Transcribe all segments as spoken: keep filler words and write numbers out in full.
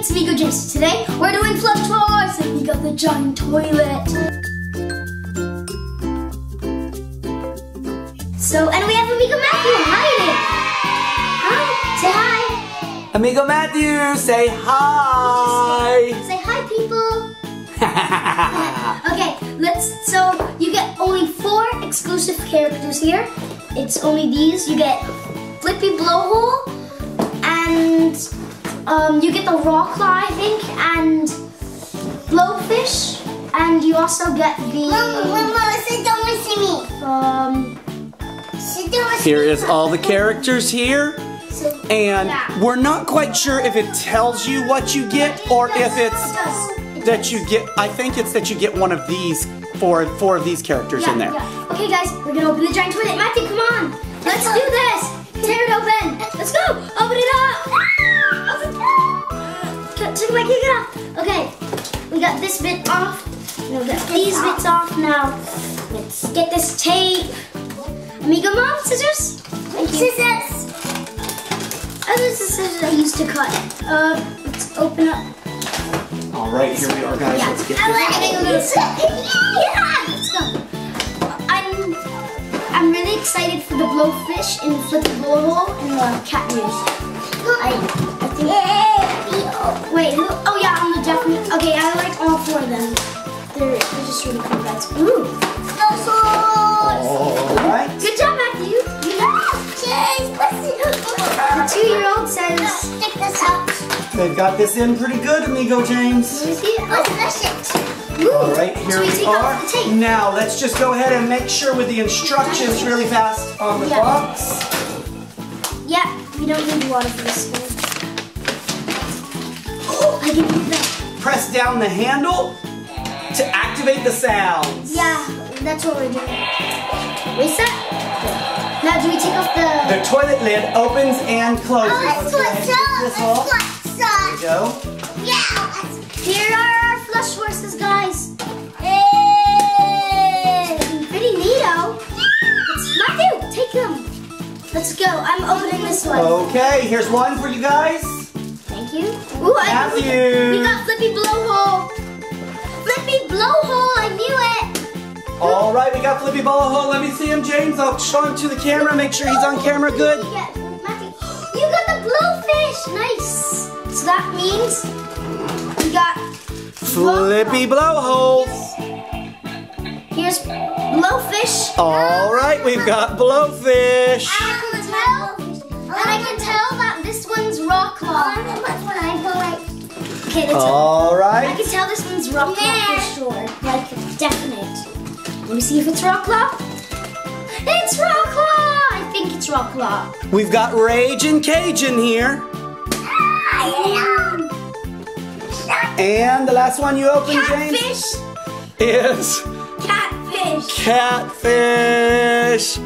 it's Amigo James. Today we're doing Flush Force, and we got the giant toilet. So, and we have Amigo Matthew. Hi there. Hi. Say hi. Amigo Matthew, say hi. Say hi, people. Okay, let's. So you get only four exclusive characters here. It's only these. You get Flippy Blowhole, and um, you get the raw claw, I think, and blowfish, and you also get the. Mama, Mama, sit down with me. Um, sit down with here me. Is all the characters here, and yeah. We're not quite sure if it tells you what you get or if it's that you get. I think it's that you get one of these four four of these characters yeah, in there. Yeah. Okay, guys, we're gonna open the giant toilet. Matthew, come on, let's do this. Tear it open! Let's go! Open it up! Take my kick it off! Okay, we got this bit off. We'll get these bits off now. Let's get this tape. Amigo Mom, scissors? Thank you. Scissors! Oh, this is scissors I used to cut. Uh, let's open up. Alright, here we are, guys. Yeah. Let's get this. I like it. Let's go. I'm really excited for the blowfish and flip the blowhole and the catfish. I, I think. Yeah. Wait, who? Oh yeah, I'm the Japanese. Okay, I like all four of them. They're, they're just really cool guys. Ooh. All right. Good job, Matthew. Yeah. The two-year-old says. Stick this out. They've got this in pretty good, Amigo James. Let me see. Let's smash it. Ooh, all right, here we, we are. Now, let's just go ahead and make sure with the instructions really fast on the yeah. box. Yeah, we don't need water for this one. Oh, I can do that. Press down the handle to activate the sounds. Yeah, that's what we're doing. Wait, sir. Now, do we take off the... The toilet lid opens and closes. Oh, let's flush up. Let's flush up. There we go. Yeah, let's... Here are our Flush Forces, guys. Hey! Pretty neato. Matthew, take them. Let's go. I'm opening this one. Okay, here's one for you guys. Thank you. Ooh, Matthew. I, we, we got Flippy Blowhole. Flippy Blowhole, I knew it. All right, we got Flippy Blowhole. Let me see him, James. I'll show him to the camera. Make sure he's on camera good. Yeah, Matthew. You got the blowfish. Nice. So that means we got... Flippy Blowholes. Here's Blowfish. All right, we've got Blowfish. I can tell, and I can tell that this one's rock claw. Okay, all right. I can tell this one's rock claw for sure, like definite. Let me see if it's rock claw. It's rock claw. I think it's rock claw. We've got Raging Cajun here. And the last one you opened, James, is Catfish. Catfish.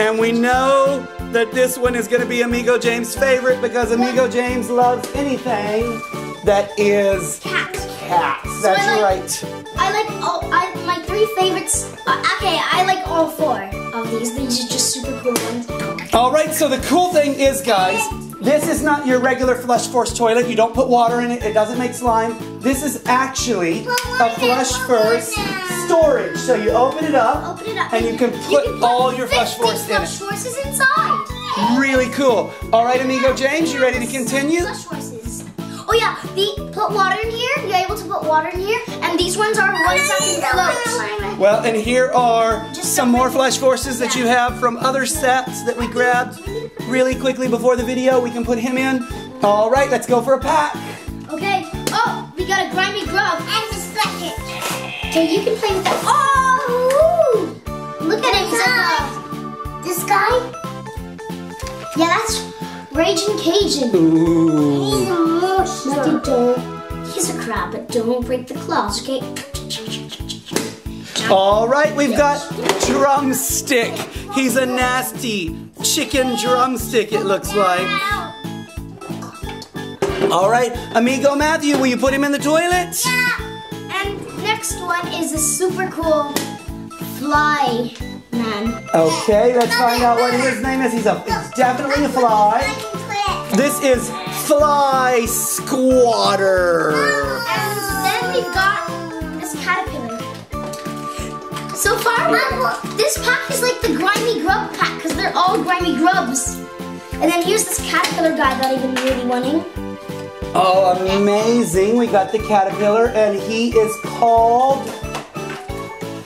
And we know that this one is going to be Amigo James' favorite because Amigo James loves anything that is cat. Cats. That's so I like, right. I like all I, my three favorites. Uh, okay, I like all four of these. These are just super cool ones. All right. So the cool thing is, guys. This is not your regular Flush Force toilet. You don't put water in it. It doesn't make slime. This is actually a Flush Force storage. So you open it up, open it up. and you can put, you can put all your Flush Force in it. Flush Forces inside. Really cool. All right, Amigo James, you ready to continue? Flush Forces. Oh yeah, the, put water in here. You're able to put water in here. And these ones are one second floats. Well, and here are Just some more Flush Forces that you have from other sets that we grabbed. Really quickly before the video, we can put him in. All right, let's go for a pack. Okay. Oh, we got a Grimy Grub. And a second. Okay, you can play with that. Oh! Look at him. Like this guy? Yeah, that's Raging Cajun. Ooh. He's a monster. He's a crab, but don't break the claws, okay? All right, we've got Drumstick. He's a nasty chicken drumstick, it looks like. All right, Amigo Matthew, will you put him in the toilet? Yeah. And next one is a super cool fly man. Okay, let's find out what his name is. He's a, definitely a fly. This is Fly Squatter. And then we got this caterpillar. So far, Mom, this pack is like the Grimy Grub pack because they're all Grimy Grubs. And then here's this caterpillar guy that I've been really wanting. Oh, amazing. We got the caterpillar and he is called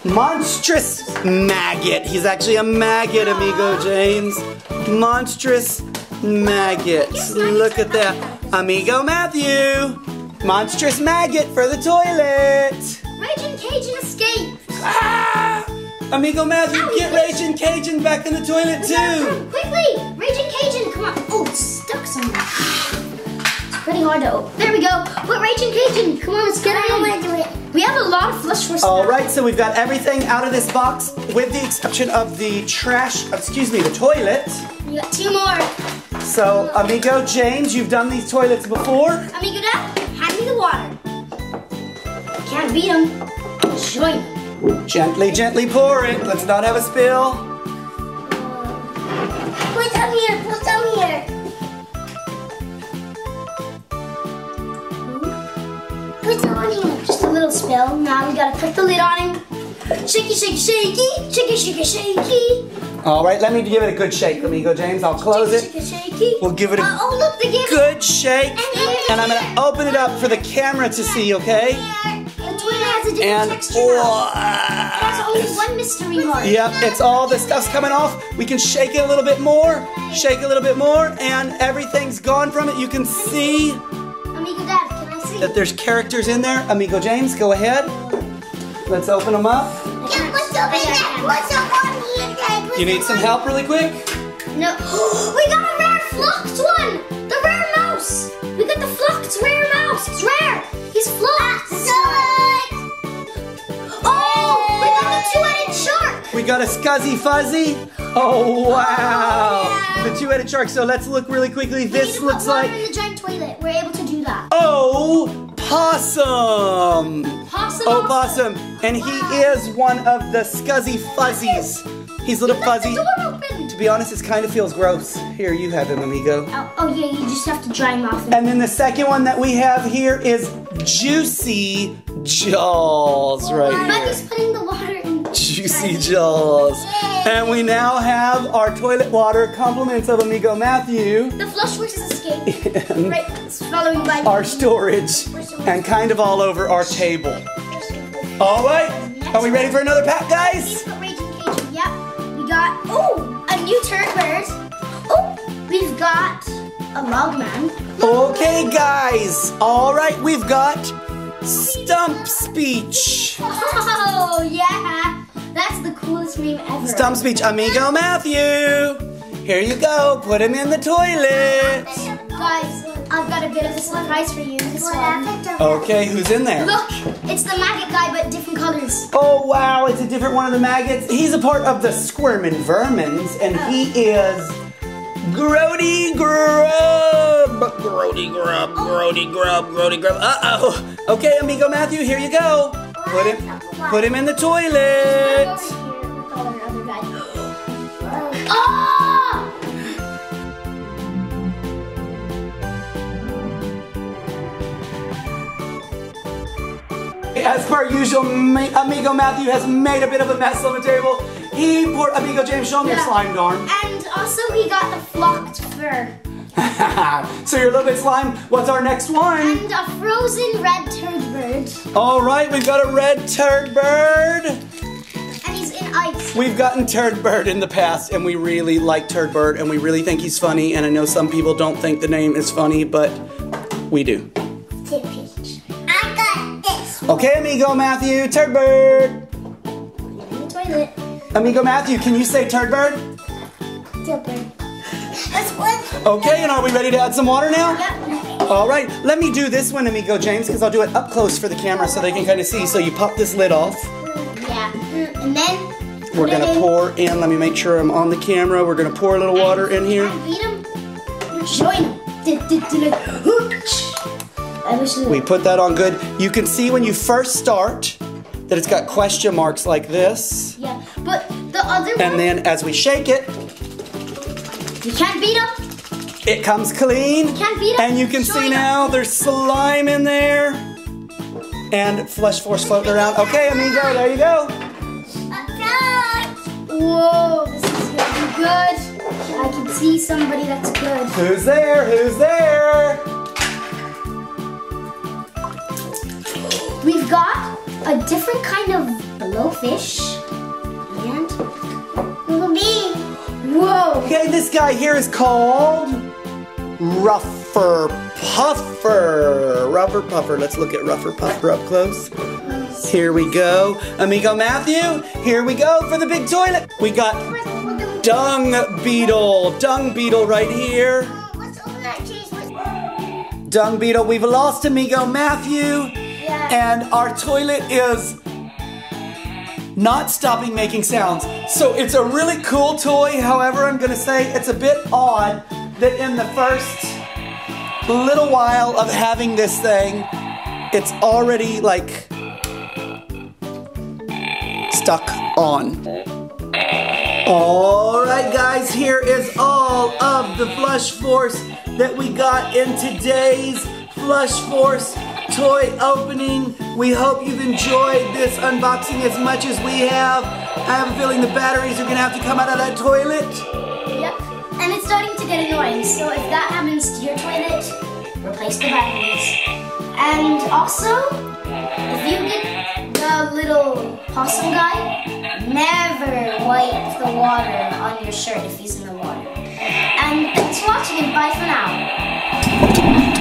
Monstrous Maggot. He's actually a maggot, Amigo James. Monstrous Maggot. Look at that. Amigo Matthew. Monstrous Maggot for the toilet. Raging Cajun escaped. Ah! Amigo Matthew, Ow, get Raging Cajun back in the toilet too. Quickly, Raging Cajun, come on. Oh, it's stuck somewhere. Pretty hard to open. There we go. Put Raging Cajun. Come on, let's get it. I don't want to do it. We have a lot of Flush Force. All right, so we've got everything out of this box with the exception of the trash, excuse me, the toilet. We got two more. So, two more. Amigo James, you've done these toilets before. Amigo Dad, hand me the water. Can't beat them. Join them. Gently, gently pour it. Let's not have a spill. Put some here. Put some here. Just a little spill. Now we gotta put the lid on him. Shaky, shaky, shaky, shaky, shaky, shaky. All right, let me give it a good shake, Amigo James. I'll close shaky, it. Shaky, shaky. We'll give it a uh, oh, look, they gave good it. shake, and, and I'm gonna open it up for the camera to see. Okay. And the toilet has a different and, texture. Oh, That's only one mystery mark. Yep, it's all the stuff's coming off. We can shake it a little bit more. Shake a little bit more, and everything's gone from it. You can see. Amigo Dad. That there's characters in there. Amigo James, go ahead. Let's open them up. Yeah, what's up in there? What's up on there? You need some help really quick? No. We got a rare Flocked one! The rare mouse! We got the Flocked rare mouse! It's rare! He's Flocked! Oh! We got the two-headed shark! We got a Skuzzy Fuzzy! Oh, wow! Oh, yeah. The two-headed shark. So let's look really quickly. This looks like... We need to put water in the giant toilet. We're able to do that. Oh, possum! Possum! Oh, possum! And wow. He is one of the Skuzzy Fuzzies. He's a little fuzzy. To be honest, it kind of feels gross. Here, you have him, Amigo. Oh, oh yeah, you just have to dry him off. And then the second one that we have here is Juicy Jaws, right here. Bucky's putting the water in. Juicy Jaws. And we now have our toilet water, compliments of Amigo Matthew. The Flush Force has escaped. Right, it's following by our storage. And kind of all over our table. All right, are we ready for another pack, guys? Yep, we got, oh, a new turd bird. Oh, we've got a log man. Okay, guys, all right, we've got Stump Speech. Oh, yeah. That's the coolest name ever. Stump Speech, Amigo Matthew. Here you go. Put him in the toilet. Guys, I've got a bit of a surprise for you. This one. Okay, who's in there? Look, it's the maggot guy, but different colors. Oh, wow. It's a different one of the maggots. He's a part of the Squirmin' Vermins, and oh. he is Grody Grub. Grody Grub, Grody Grub, Grody Grub. Uh-oh. Okay, Amigo Matthew, here you go. Put him, put him in the toilet. Oh! As per usual, Amigo Matthew has made a bit of a mess on the table. He, poor Amigo James, show him yeah. your slimed arm. And also he got the Flocked fur. So you're a little bit slimed. What's our next one? And a frozen red turd bird. All right, we've got a red turd bird. And he's in ice. We've gotten turd bird in the past, and we really like turd bird, and we really think he's funny. And I know some people don't think the name is funny, but we do. I got this. Okay, Amigo Matthew, turd bird. In the toilet. Amigo Matthew, can you say turd bird? Turd bird. Okay, and are we ready to add some water now? Yep. All right, let me do this one, Amigo James, because I'll do it up close for the camera so they can kind of see. So you pop this lid off. Yeah, and then we're going to pour in. Let me make sure I'm on the camera. We're going to pour a little water in here. We put that on good. You can see when you first start that it's got question marks like this. Yeah, but the other one. And then as we shake it. You can't beat them. It comes clean. You can't beat it. And you can Join see them. Now there's slime in there. And Flush Force floating around. Okay, Amigo, there you go. Whoa, this is gonna be good. I can see somebody that's good. Who's there? Who's there? We've got a different kind of blowfish. And little bee. Whoa. Okay, this guy here is called Rougher Puffer. Rougher Puffer. Let's look at Rougher Puffer up close. Here we go. Amigo Matthew, here we go for the big toilet. We got Dung Beetle. Dung Beetle right here. Let's open that case. Dung Beetle. We've lost Amigo Matthew. Yeah. And our toilet is not stopping making sounds. So it's a really cool toy. However, I'm going to say it's a bit odd that in the first little while of having this thing, it's already like stuck on. All right, guys, here is all of the Flush Force that we got in today's Flush Force toy opening. We hope you've enjoyed this unboxing as much as we have. I have a feeling the batteries are going to have to come out of that toilet. Yep. And it's starting to get annoying, so if that happens to your toilet, replace the batteries. And also, if you get the little possum guy, never wipe the water on your shirt if he's in the water. And thanks for watching, and bye for now.